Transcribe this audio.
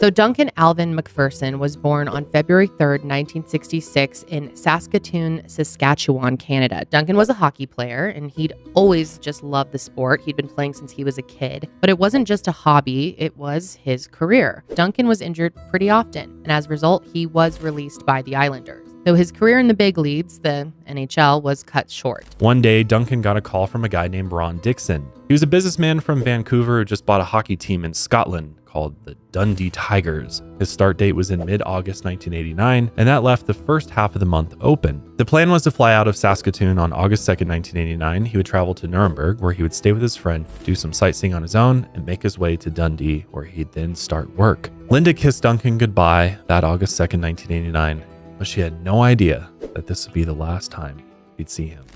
So Duncan Alvin MacPherson was born on February 3rd, 1966 in Saskatoon, Saskatchewan, Canada. Duncan was a hockey player and he'd always just loved the sport. He'd been playing since he was a kid, but it wasn't just a hobby, it was his career. Duncan was injured pretty often and as a result, he was released by the Islanders. Though his career in the big leagues, the NHL, was cut short. One day, Duncan got a call from a guy named Ron Dixon. He was a businessman from Vancouver who just bought a hockey team in Scotland called the Dundee Tigers. His start date was in mid-August 1989, and that left the first half of the month open. The plan was to fly out of Saskatoon on August 2nd, 1989. He would travel to Nuremberg, where he would stay with his friend, do some sightseeing on his own, and make his way to Dundee, where he'd then start work. Linda kissed Duncan goodbye that August 2nd, 1989, but she had no idea that this would be the last time he'd see him.